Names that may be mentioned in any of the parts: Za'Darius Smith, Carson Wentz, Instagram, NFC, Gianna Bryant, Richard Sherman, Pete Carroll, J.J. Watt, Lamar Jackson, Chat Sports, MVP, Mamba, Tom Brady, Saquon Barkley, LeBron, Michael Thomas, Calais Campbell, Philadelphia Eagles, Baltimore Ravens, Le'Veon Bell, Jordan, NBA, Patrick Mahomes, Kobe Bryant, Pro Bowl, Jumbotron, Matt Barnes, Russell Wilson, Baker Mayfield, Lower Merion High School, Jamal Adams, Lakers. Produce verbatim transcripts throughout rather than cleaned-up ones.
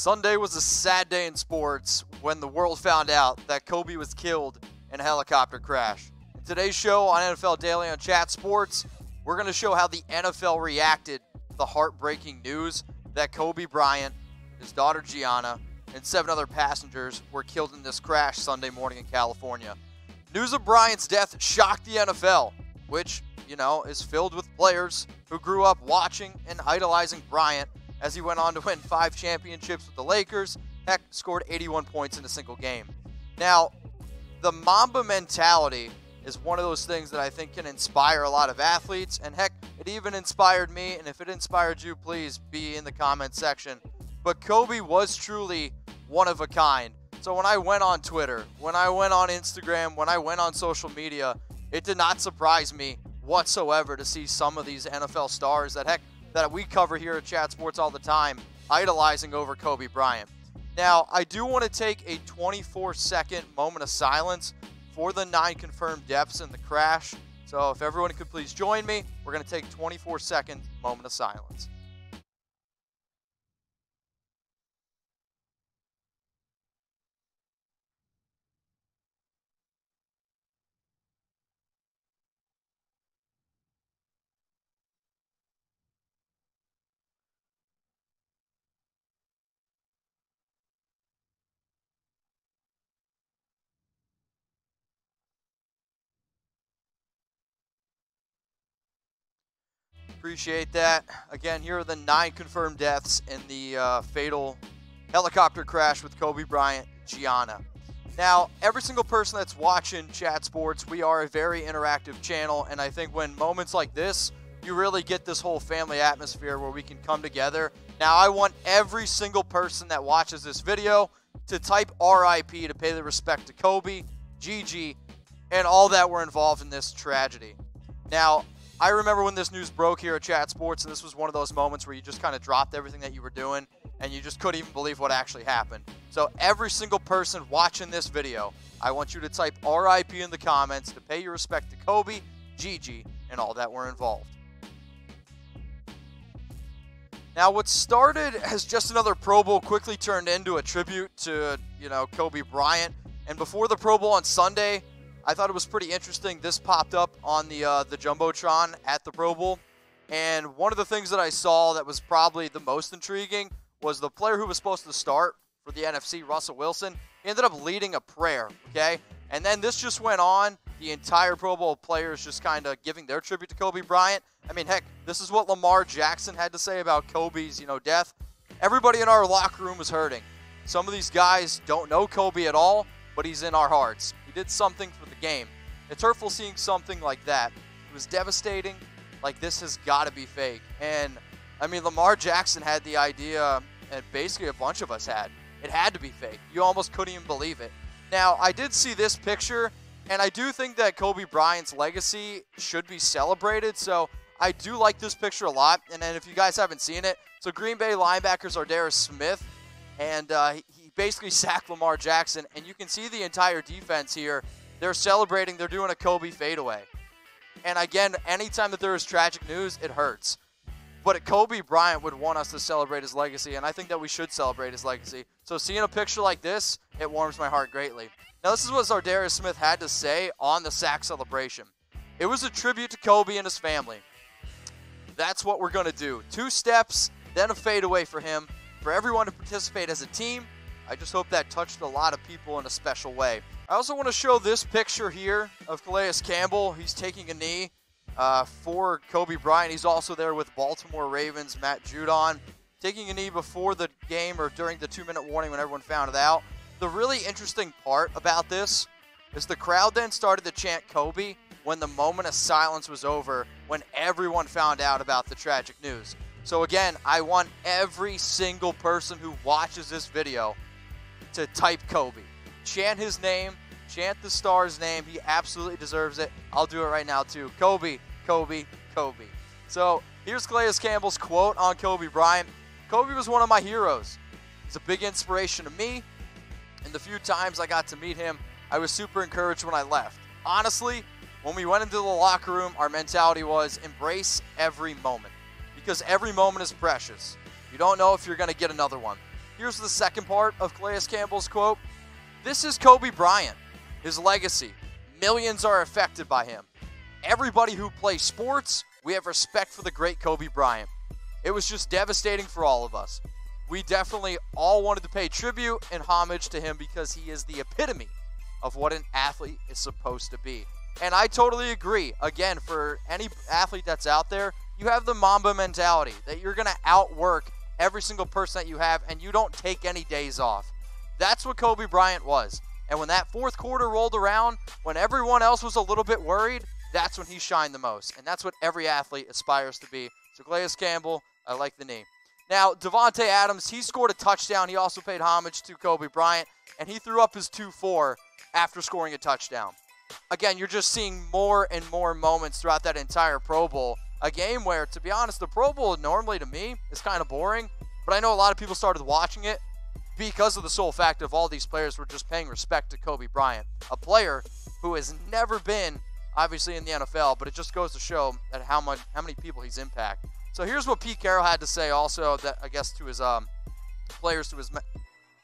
Sunday was a sad day in sports when the world found out that Kobe was killed in a helicopter crash. In today's show on N F L Daily on Chat Sports, we're going to show how the N F L reacted to the heartbreaking news that Kobe Bryant, his daughter Gianna, and seven other passengers were killed in this crash Sunday morning in California. News of Bryant's death shocked the N F L, which, you know, is filled with players who grew up watching and idolizing Bryant as he went on to win five championships with the Lakers, heck, scored eighty-one points in a single game. Now, the Mamba mentality is one of those things that I think can inspire a lot of athletes, and heck, it even inspired me, and if it inspired you, please be in the comment section. But Kobe was truly one of a kind. So when I went on Twitter, when I went on Instagram, when I went on social media, it did not surprise me whatsoever to see some of these N F L stars that, heck, that we cover here at Chat Sports all the time, idolizing over Kobe Bryant. Now, I do want to take a twenty-four second moment of silence for the nine confirmed deaths in the crash. So if everyone could please join me, we're going to take twenty-four second moment of silence. Appreciate that. Again, here are the nine confirmed deaths in the uh, fatal helicopter crash with Kobe Bryant, Gianna. Now, every single person that's watching Chat Sports, we are a very interactive channel, and I think when moments like this, you really get this whole family atmosphere where we can come together. Now, I want every single person that watches this video to type R I P to pay the respect to Kobe, Gigi, and all that were involved in this tragedy. Now, I remember when this news broke here at Chat Sports, and this was one of those moments where you just kind of dropped everything that you were doing, and you just couldn't even believe what actually happened. So every single person watching this video, I want you to type R I P in the comments to pay your respect to Kobe, Gigi, and all that were involved. Now, what started as just another Pro Bowl quickly turned into a tribute to, you know, Kobe Bryant. And before the Pro Bowl on Sunday, I thought it was pretty interesting. This popped up on the uh, the Jumbotron at the Pro Bowl, and one of the things that I saw that was probably the most intriguing was the player who was supposed to start for the N F C, Russell Wilson, ended up leading a prayer, okay? And then this just went on. The entire Pro Bowl players just kind of giving their tribute to Kobe Bryant. I mean, heck, this is what Lamar Jackson had to say about Kobe's, you know, death. Everybody in our locker room was hurting. Some of these guys don't know Kobe at all, but he's in our hearts. He did something for the game. It's hurtful seeing something like that. It was devastating. Like, this has got to be fake. And, I mean, Lamar Jackson had the idea, and basically a bunch of us had. It had to be fake. You almost couldn't even believe it. Now, I did see this picture, and I do think that Kobe Bryant's legacy should be celebrated. So, I do like this picture a lot. And then if you guys haven't seen it, so Green Bay linebacker Za'Darius Smith, and uh, he basically sacked Lamar Jackson, and you can see the entire defense here. They're celebrating. They're doing a Kobe fadeaway. And again, anytime that there is tragic news, it hurts. But Kobe Bryant would want us to celebrate his legacy, and I think that we should celebrate his legacy. So seeing a picture like this, it warms my heart greatly. Now, this is what Za'Darius Smith had to say on the sack celebration. It was a tribute to Kobe and his family. That's what we're going to do. Two steps, then a fadeaway for him, for everyone to participate as a team. I just hope that touched a lot of people in a special way. I also want to show this picture here of Calais Campbell. He's taking a knee uh, for Kobe Bryant. He's also there with Baltimore Ravens, Matt Judon, taking a knee before the game or during the two minute warning when everyone found it out. The really interesting part about this is the crowd then started to chant Kobe when the moment of silence was over, when everyone found out about the tragic news. So again, I want every single person who watches this video to type Kobe. Chant his name. Chant the star's name. He absolutely deserves it. I'll do it right now too. Kobe, Kobe, Kobe. So here's Calais Campbell's quote on Kobe Bryant. Kobe was one of my heroes. He's a big inspiration to me. And the few times I got to meet him, I was super encouraged when I left. Honestly, when we went into the locker room, our mentality was embrace every moment. Because every moment is precious. You don't know if you're going to get another one. Here's the second part of Calais Campbell's quote. This is Kobe Bryant, his legacy. Millions are affected by him. Everybody who plays sports, we have respect for the great Kobe Bryant. It was just devastating for all of us. We definitely all wanted to pay tribute and homage to him because he is the epitome of what an athlete is supposed to be. And I totally agree. Again, for any athlete that's out there, you have the Mamba mentality that you're going to outwork every single person that you have, and you don't take any days off. That's what Kobe Bryant was. And when that fourth quarter rolled around, when everyone else was a little bit worried, that's when he shined the most. And that's what every athlete aspires to be. So Calais Campbell, I like the name. Now, Devonte Adams, he scored a touchdown. He also paid homage to Kobe Bryant, and he threw up his two four after scoring a touchdown. Again, you're just seeing more and more moments throughout that entire Pro Bowl, a game where, to be honest, the Pro Bowl normally to me is kind of boring, but I know a lot of people started watching it because of the sole fact of all these players were just paying respect to Kobe Bryant, a player who has never been, obviously, in the N F L, but it just goes to show that how much, how many people he's impacted. So here's what Pete Carroll had to say also, that I guess to his um, players, to his me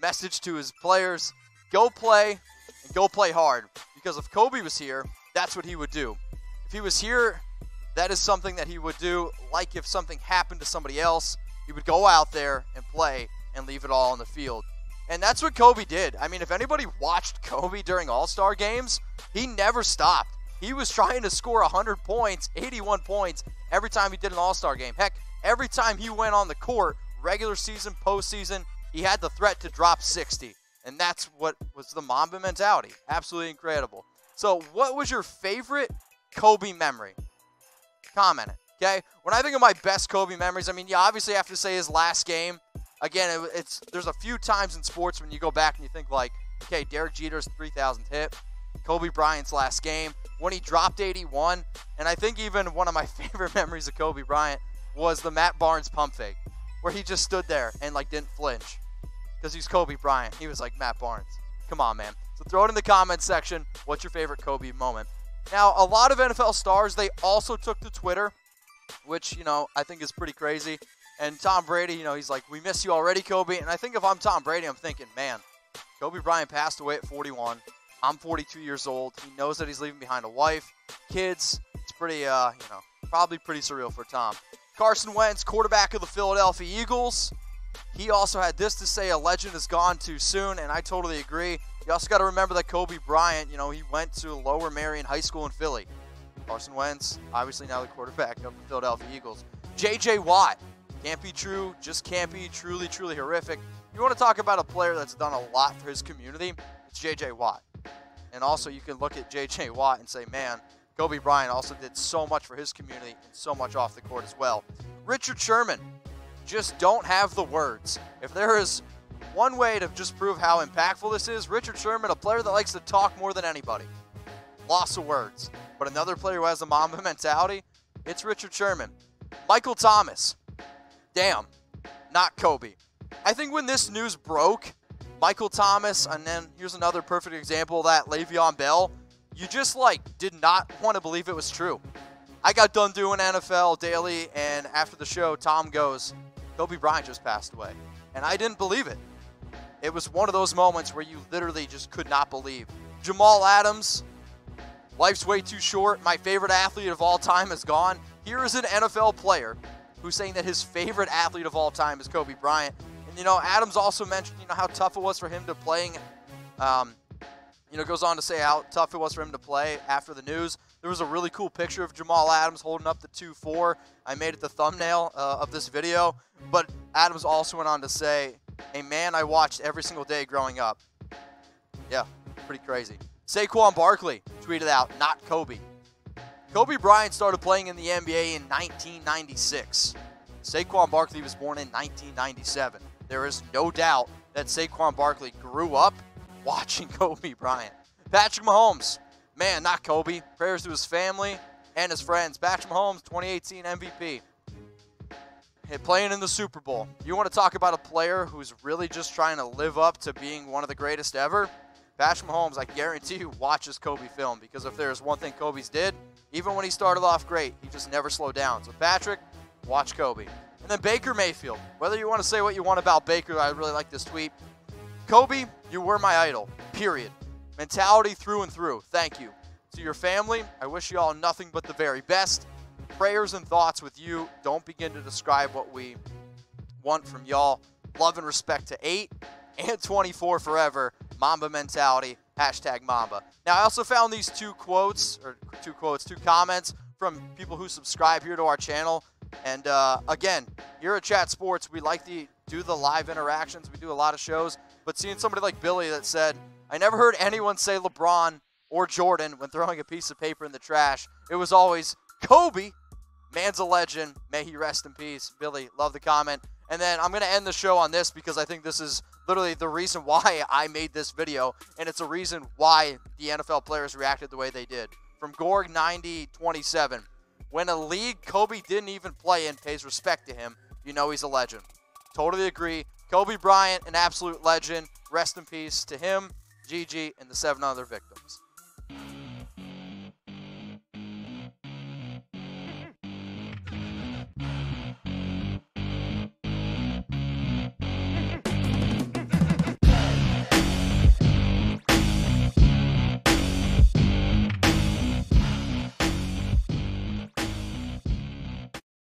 message to his players. Go play and go play hard, because if Kobe was here, that's what he would do. If he was here, that is something that he would do. Like if something happened to somebody else, he would go out there and play and leave it all on the field. And that's what Kobe did. I mean, if anybody watched Kobe during All-Star games, he never stopped. He was trying to score one hundred points, eighty-one points, every time he did an All-Star game. Heck, every time he went on the court, regular season, postseason, he had the threat to drop sixty. And that's what was the Mamba mentality. Absolutely incredible. So what was your favorite Kobe memory? Comment it, okay? When I think of my best Kobe memories, I mean, you obviously have to say his last game. Again, it, it's there's a few times in sports when you go back and you think like, okay, Derek Jeter's three thousandth hit, Kobe Bryant's last game, when he dropped eighty-one, and I think even one of my favorite memories of Kobe Bryant was the Matt Barnes pump fake, where he just stood there and like didn't flinch, because he's Kobe Bryant. He was like, Matt Barnes, come on, man. So throw it in the comment section, what's your favorite Kobe moment? Now, a lot of N F L stars, they also took to Twitter, which, you know, I think is pretty crazy. And Tom Brady, you know, he's like, we miss you already, Kobe. And I think if I'm Tom Brady, I'm thinking, man, Kobe Bryant passed away at forty-one. I'm forty-two years old. He knows that he's leaving behind a wife, kids. It's pretty, uh, you know, probably pretty surreal for Tom. Carson Wentz, quarterback of the Philadelphia Eagles. He also had this to say, a legend is gone too soon, and I totally agree. You also got to remember that Kobe Bryant, you know, he went to Lower Merion High School in Philly. Carson Wentz, obviously now the quarterback of the Philadelphia Eagles. J J. Watt, can't be true, just can't be, truly, truly horrific. You want to talk about a player that's done a lot for his community, it's J J. Watt. And also, you can look at J J. Watt and say, man, Kobe Bryant also did so much for his community and so much off the court as well. Richard Sherman, just don't have the words. If there is one way to just prove how impactful this is, Richard Sherman, a player that likes to talk more than anybody. Loss of words. But another player who has a Mamba mentality, it's Richard Sherman. Michael Thomas, damn, not Kobe. I think when this news broke, Michael Thomas, and then here's another perfect example of that, Le'Veon Bell. You just, like, did not want to believe it was true. I got done doing N F L Daily, and after the show, Tom goes, Kobe Bryant just passed away. And I didn't believe it. It was one of those moments where you literally just could not believe. Jamal Adams, life's way too short. My favorite athlete of all time is gone. Here is an N F L player who's saying that his favorite athlete of all time is Kobe Bryant. And, you know, Adams also mentioned, you know, how tough it was for him to playing. Um, you know, goes on to say how tough it was for him to play after the news. There was a really cool picture of Jamal Adams holding up the two four. I made it the thumbnail uh, of this video. But Adams also went on to say, a man I watched every single day growing up. Yeah, pretty crazy. Saquon Barkley tweeted out, not Kobe. Kobe Bryant started playing in the N B A in nineteen ninety-six. Saquon Barkley was born in nineteen ninety-seven. There is no doubt that Saquon Barkley grew up watching Kobe Bryant. Patrick Mahomes, man, not Kobe. Prayers to his family and his friends. Patrick Mahomes, twenty eighteen M V P. Hey, playing in the Super Bowl. You want to talk about a player who's really just trying to live up to being one of the greatest ever? Patrick Mahomes, I guarantee you, watches Kobe film, because if there is one thing Kobe's did, even when he started off great, he just never slowed down. So Patrick, watch Kobe. And then Baker Mayfield. Whether you want to say what you want about Baker, I really like this tweet. Kobe, you were my idol, period. Mentality through and through. Thank you. To your family, I wish you all nothing but the very best. Prayers and thoughts with you. Don't begin to describe what we want from y'all. Love and respect to eight and twenty-four forever. Mamba mentality. Hashtag Mamba. Now, I also found these two quotes, or two quotes, two comments from people who subscribe here to our channel. And uh, again, here at Chat Sports, we like to do the live interactions. We do a lot of shows. But seeing somebody like Billy that said, I never heard anyone say LeBron or Jordan when throwing a piece of paper in the trash. It was always Kobe. Man's a legend. May he rest in peace. Billy, love the comment. And then I'm going to end the show on this because I think this is literally the reason why I made this video. And it's a reason why the N F L players reacted the way they did. From Gorg ninety twenty-seven. When a league Kobe didn't even play in pays respect to him, you know he's a legend. Totally agree. Kobe Bryant, an absolute legend. Rest in peace to him, Gigi, and the seven other victims.